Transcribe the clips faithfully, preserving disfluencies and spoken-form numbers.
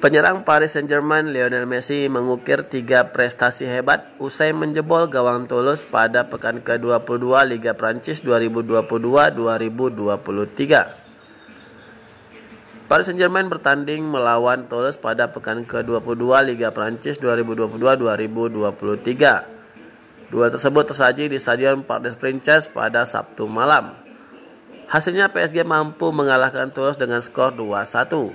Penyerang Paris Saint-Germain Lionel Messi mengukir tiga prestasi hebat usai menjebol gawang Toulouse pada pekan ke dua puluh dua Liga Prancis dua ribu dua puluh dua dua ribu dua puluh tiga. Paris Saint-Germain bertanding melawan Toulouse pada pekan ke dua puluh dua Liga Prancis dua ribu dua puluh dua dua ribu dua puluh tiga. Duel tersebut tersaji di Stadion Parc des Princes pada Sabtu malam. Hasilnya P S G mampu mengalahkan Toulouse dengan skor dua satu.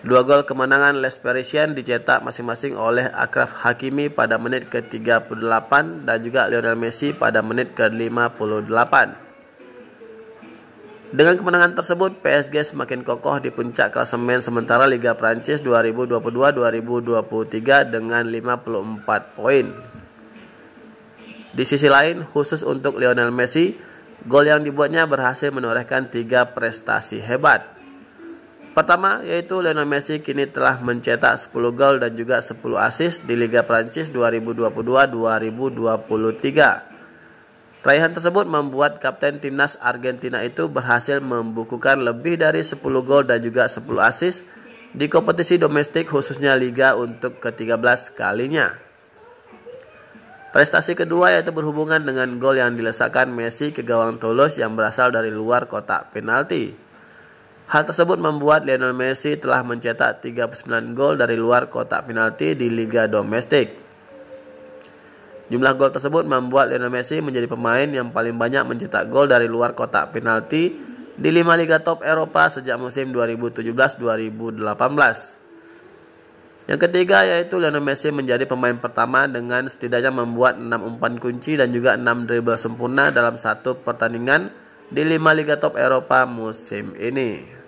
Dua gol kemenangan Les Parisiens dicetak masing-masing oleh Achraf Hakimi pada menit ke tiga puluh delapan dan juga Lionel Messi pada menit ke lima puluh delapan. Dengan kemenangan tersebut, P S G semakin kokoh di puncak klasemen sementara Liga Prancis dua ribu dua puluh dua dua ribu dua puluh tiga dengan lima puluh empat poin. Di sisi lain, khusus untuk Lionel Messi, gol yang dibuatnya berhasil menorehkan tiga prestasi hebat. Pertama, yaitu Lionel Messi kini telah mencetak sepuluh gol dan juga sepuluh assist di Liga Prancis dua ribu dua puluh dua dua ribu dua puluh tiga. Raihan tersebut membuat kapten timnas Argentina itu berhasil membukukan lebih dari sepuluh gol dan juga sepuluh assist di kompetisi domestik khususnya Liga untuk ke tiga belas kalinya. Prestasi kedua yaitu berhubungan dengan gol yang dilesakkan Messi ke gawang Toulouse yang berasal dari luar kotak penalti. Hal tersebut membuat Lionel Messi telah mencetak tiga puluh sembilan gol dari luar kotak penalti di liga domestik. Jumlah gol tersebut membuat Lionel Messi menjadi pemain yang paling banyak mencetak gol dari luar kotak penalti di lima liga top Eropa sejak musim dua ribu tujuh belas dua ribu delapan belas. Yang ketiga yaitu Lionel Messi menjadi pemain pertama dengan setidaknya membuat enam umpan kunci dan juga enam dribble sempurna dalam satu pertandingan di lima liga top Eropa musim ini.